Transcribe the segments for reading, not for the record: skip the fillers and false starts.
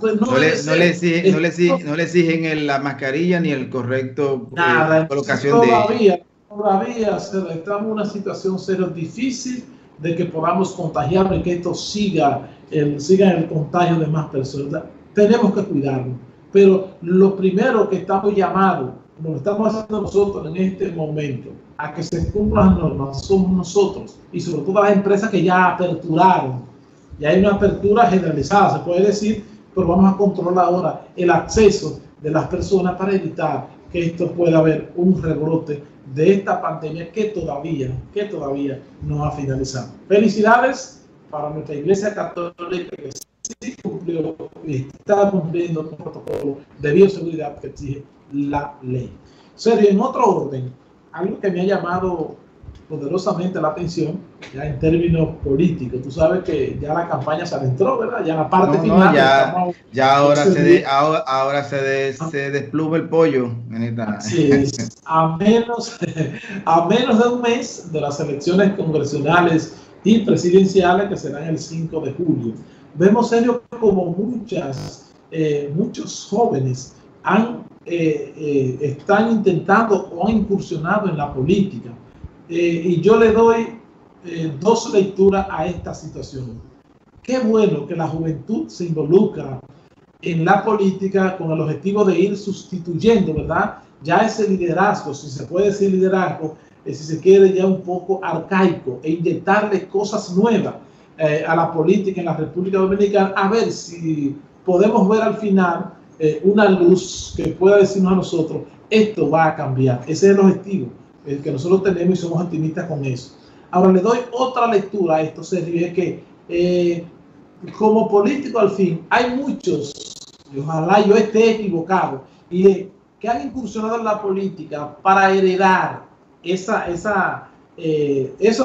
Pues no le exigen la mascarilla ni el correcto colocación de ella. Todavía estamos en una situación serio difícil de que podamos contagiarnos y que esto siga el contagio de más personas. Tenemos que cuidarnos, pero lo primero que estamos llamados, como lo estamos haciendo nosotros en este momento, a que se cumplan las normas, somos nosotros y sobre todo las empresas que ya aperturaron. Y hay una apertura generalizada, se puede decir, pero vamos a controlar ahora el acceso de las personas para evitar que esto pueda haber un rebrote de esta pandemia que todavía no ha finalizado. Felicidades para nuestra Iglesia Católica que sí cumplió y está cumpliendo el protocolo de bioseguridad que exige la ley. Sergio, en otro orden, algo que me ha llamado poderosamente la atención, ya en términos políticos, tú sabes que ya la campaña se adentró, ¿verdad? Ya la parte final. Ahora se despluma el pollo. Así es. A menos de un mes de las elecciones congresionales y presidenciales que serán el 5 de julio. Vemos, Sergio, como muchos jóvenes están intentando o han incursionado en la política. Y yo le doy dos lecturas a esta situación. Qué bueno que la juventud se involucra en la política con el objetivo de ir sustituyendo, ¿verdad? Ya ese liderazgo, si se puede decir liderazgo, si se quiere ya un poco arcaico, e inyectarle cosas nuevas a la política en la República Dominicana, a ver si podemos ver al final una luz que pueda decirnos a nosotros, esto va a cambiar. Ese es el objetivo que nosotros tenemos y somos optimistas con eso. Ahora le doy otra lectura a esto, Sergio, es que como político al fin hay muchos, y ojalá yo esté equivocado, que han incursionado en la política para heredar eso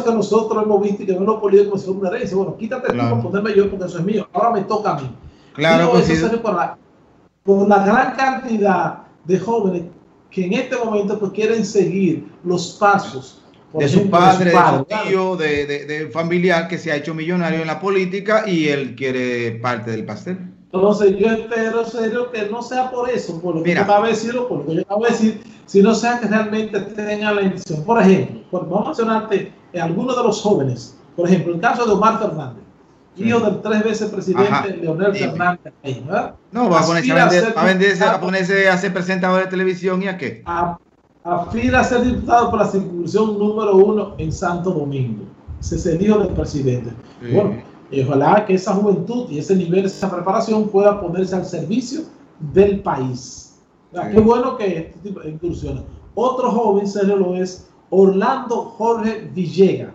que nosotros hemos visto y que no lo político como una herencia. Bueno, quítate tú, ponerme yo porque eso es mío, ahora me toca a mí. Claro, digo, eso Sergio, por la gran cantidad de jóvenes que en este momento pues quieren seguir los pasos de sus padres, de su tío, de familiar que se ha hecho millonario en la política y él quiere parte del pastel. Entonces yo espero, Sergio, que no sea por eso, por lo que acabo de decir o por lo que yo acabo de decir, sino sea que realmente tengan la intención. Por ejemplo, vamos a mencionarte algunos de los jóvenes. Por ejemplo, el caso de Omar Fernández, hijo del 3 veces presidente Leonel Fernández. ¿Verdad? No, va a ponerse a ser presentador de televisión y a qué. Aspira a ser diputado por la circunscripción número 1 en Santo Domingo. Ese es el hijo del presidente. Sí. Bueno, ojalá que esa juventud y ese nivel, esa preparación pueda ponerse al servicio del país. O sea, sí. Qué bueno que este tipo de incursiones. Otro joven, Sergio, lo es Orlando Jorge Villegas,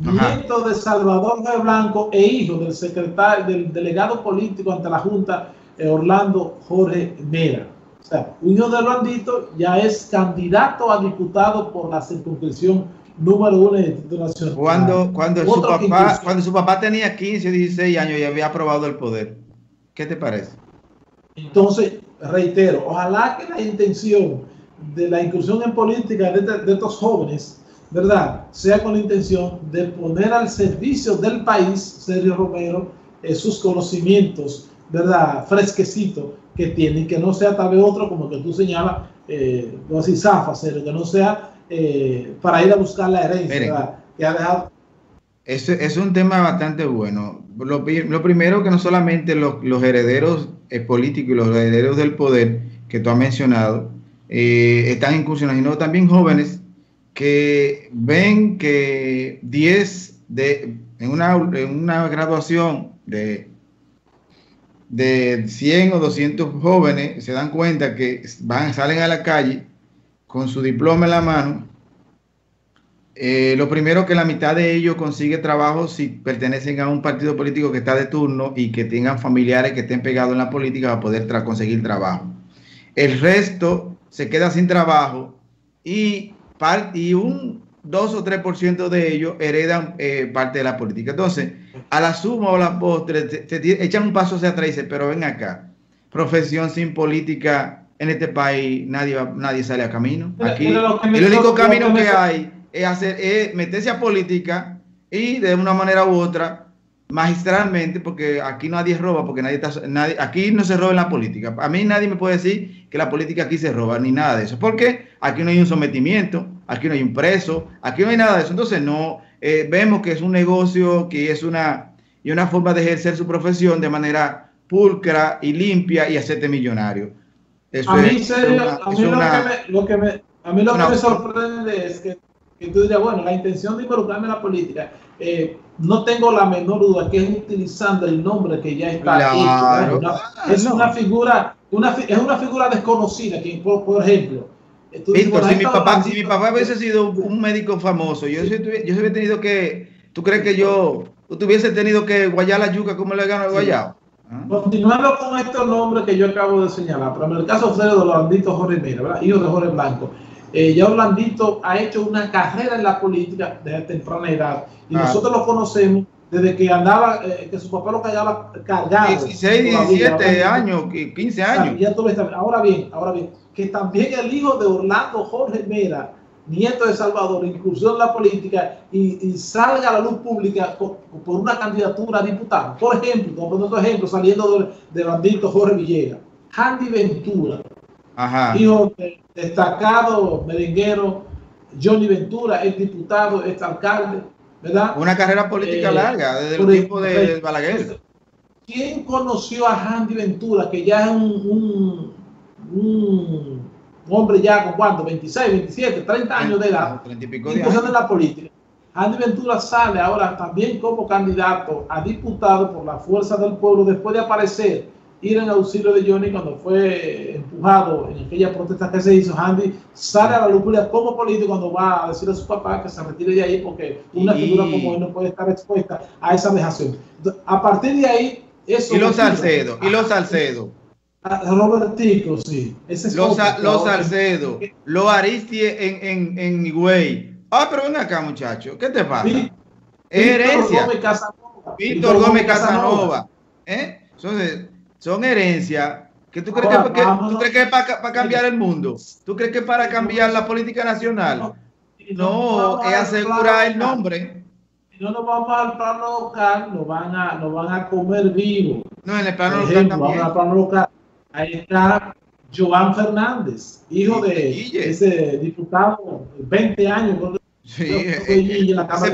nieto de Salvador de Blanco e hijo del secretario, del delegado político ante la Junta, Orlando Jorge Mera. O sea, un hijo de Orlandito ya es candidato a diputado por la circunscripción número 1 del Distrito Nacional. Cuando su papá tenía 15, 16 años y había aprobado el poder. ¿Qué te parece? Entonces, reitero, ojalá que la intención de la inclusión en política de estos jóvenes, ¿verdad?, sea con la intención de poner al servicio del país, Sergio Romero, sus conocimientos, ¿verdad?, fresquecitos que tienen, que no sea tal vez otro, como que tú señalas, no así zafa, Sergio, que no sea para ir a buscar la herencia. Miren, que ha dejado. Eso es un tema bastante bueno. Lo primero que no solamente los herederos políticos y los herederos del poder que tú has mencionado están incursionando, sino también jóvenes que ven que 10 en una graduación de 100 o 200 jóvenes se dan cuenta que salen a la calle con su diploma en la mano. Lo primero que la mitad de ellos consigue trabajo si pertenecen a un partido político que está de turno y que tengan familiares que estén pegados en la política para poder conseguir trabajo. El resto se queda sin trabajo y un 2 o 3% de ellos heredan parte de la política. Entonces, a la suma o a la postre, se echan un paso hacia atrás y dicen, pero ven acá, profesión sin política en este país, nadie sale a camino. Aquí el único camino que hay es meterse a política y de una manera u otra magistralmente, porque aquí nadie roba, porque nadie, aquí no se roba en la política. A mí nadie me puede decir que la política aquí se roba, ni nada de eso, porque aquí no hay un sometimiento, aquí no hay un preso, aquí no hay nada de eso. Entonces no, vemos que es un negocio, que es una forma de ejercer su profesión de manera pulcra y limpia y hacerte millonario. Eso a mí, lo que me sorprende es que tú dirías, bueno, la intención de involucrarme en la política, no tengo la menor duda que es utilizando el nombre que ya está hecho. Es una figura desconocida, que por ejemplo... Víctor, si mi papá hubiese sido un médico famoso, yo hubiera tenido que... ¿Tú crees que yo tuviese tenido que guayar la yuca como le gano el guayado? Continuando con estos nombres que yo acabo de señalar, pero en el caso serio de Orlando Jorge Mera, ¿verdad? Hijo de Jorge Blanco, ya Orlandito ha hecho una carrera en la política desde temprana edad, y nosotros lo conocemos desde que andaba, que su papá lo cargaba 16, 17 años, 15 años. Ahora bien, que también el hijo de Orlando Jorge Mera, nieto de Salvador, incursión en la política y salga a la luz pública por una candidatura a diputado. Por ejemplo, como otro ejemplo, saliendo de Orlando Jorge Villegas, Andy Ventura, hijo del destacado merenguero Johnny Ventura, ex diputado, ex alcalde, ¿verdad? Una carrera política larga, desde el tiempo de Balaguer. ¿Quién conoció a Andy Ventura, que ya es un hombre ya con cuánto, 26, 27, 30 años de edad, 30 y pico de años en la política? Andy Ventura sale ahora también como candidato a diputado por la Fuerza del Pueblo, después de aparecer, ir en auxilio de Johnny cuando fue empujado en aquella protesta que se hizo. Andy sale a la locura como político cuando va a decir a su papá que se retire de ahí, porque una figura como él no puede estar expuesta a esa vejación. A partir de ahí, eso... Y los Salcedo. Robertico, sí. Los Salcedo, los Aristie en Higüey. Pero ven acá, muchacho, ¿qué te pasa? Herencia. Víctor Gómez Casanova. Entonces, son herencias que tú crees que es para cambiar el mundo. ¿Tú crees que es para cambiar la política nacional? No, es asegurar el nombre. Si no nos vamos al plano local, nos van a comer vivo. No, en el plano local también. Vamos al plano local. Ahí está Joan Fernández, hijo de ese diputado, 20 años. ¿No? Sí, es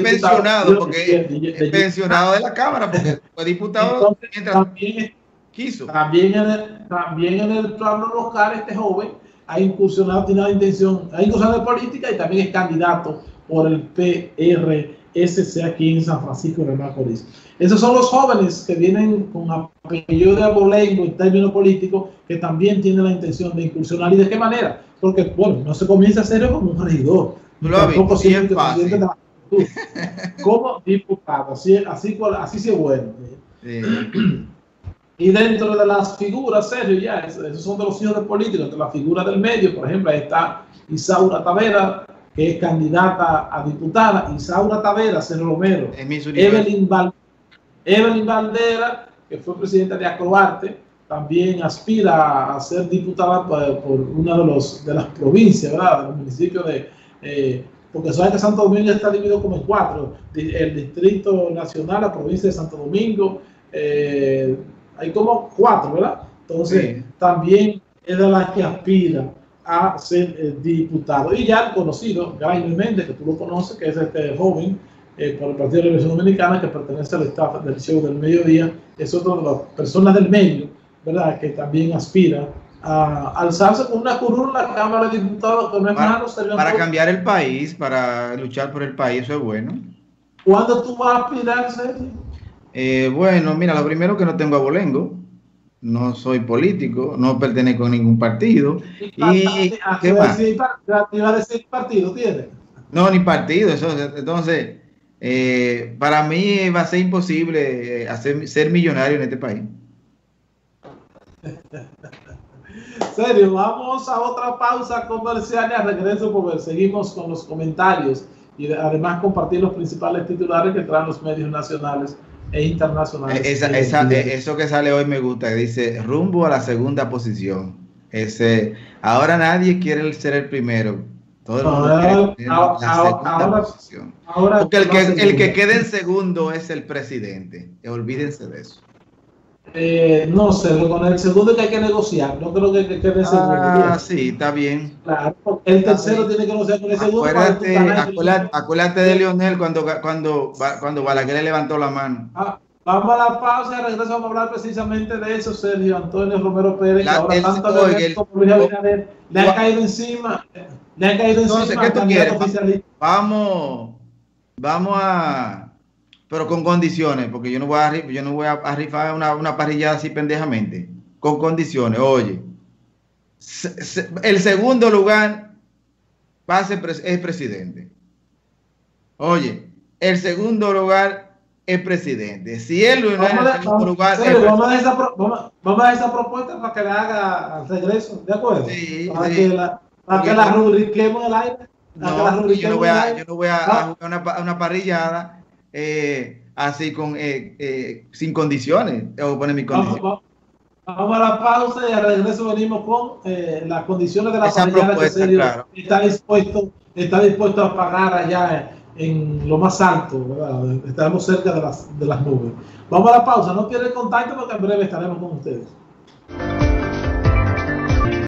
pensionado de la Cámara, porque fue diputado mientras quiso. También en el plano local, este joven ha incursionado, tiene la intención, ha incursionado en política y también es candidato por el PRSC aquí en San Francisco de Macorís. Esos son los jóvenes que vienen con apellido de abolengo en términos políticos, que también tienen la intención de incursionar. ¿Y de qué manera? Porque, bueno, no se comienza a hacerlo como un regidor. Tampoco siempre presidente de la juventud. Como diputado. Así se vuelve. Sí. Y dentro de las figuras, Sergio, ya, esos son de los hijos de políticos, entre las figuras del medio, por ejemplo, ahí está Isaura Tavera, que es candidata a diputada. Isaura Tavera, Sergio Romero. Evelyn Valdera, que fue presidenta de Acroarte, también aspira a ser diputada por una de las provincias, ¿verdad? Del municipio de... porque sabes que Santo Domingo está dividido como en cuatro. El Distrito Nacional, la provincia de Santo Domingo, hay como cuatro, ¿verdad? Entonces, sí, también es de las que aspira a ser diputado. Y ya el conocido, Jaime Méndez, que tú lo conoces, que es este joven, por el Partido de la Revolución Dominicana, que pertenece al staff del show del mediodía, es otra de las personas del medio, ¿verdad?, que también aspira a alzarse con una curul en la Cámara de Diputados, que no es malo. Para cambiar el país, para luchar por el país, eso es bueno. ¿Cuándo tú vas a aspirar, Sergio? Bueno, mira, lo primero que no tengo abolengo, no soy político, no pertenezco a ningún partido. ¿Qué partido tienes? No, ni partido, eso, entonces... para mí va a ser imposible ser millonario en este país. Serio, vamos a otra pausa comercial y al regreso seguimos con los comentarios y además compartir los principales titulares que traen los medios nacionales e internacionales. Eso que sale hoy me gusta, que dice rumbo a la segunda posición. Ahora nadie quiere ser el primero. Todo el mundo quiere la segunda posición. Porque el que quede en segundo es el presidente. Olvídense de eso. No sé, con el segundo que hay que negociar. No creo que quede en segundo. Ah, sí, está bien. Claro, el tercero tiene que negociar con el segundo. Acuérdate de Leonel cuando Balaguer levantó la mano. Vamos a la pausa y regreso vamos a hablar precisamente de eso, Sergio Antonio Romero Pérez, que ahora tanto como Luis Abinader le ha caído encima. Le ha caído encima. ¿Qué tú quieres? Vamos a, pero con condiciones, porque yo no voy a rifar una parrillada así pendejamente. Con condiciones, oye. El segundo lugar es presidente. Oye, el segundo lugar es presidente. Si él no es en segundo lugar, vamos a esa propuesta para que la haga al regreso, ¿de acuerdo? Sí, para sí. que la rubriquemos el aire. Yo no voy a jugar una parrillada así con sin condiciones. Yo voy a poner mi condición. Vamos a la pausa y al regreso venimos con las condiciones de la parrillada que Sergio está dispuesto a pagar allá en lo más alto, ¿verdad? Estaremos cerca de las nubes. Vamos a la pausa, no pierdan contacto porque en breve estaremos con ustedes.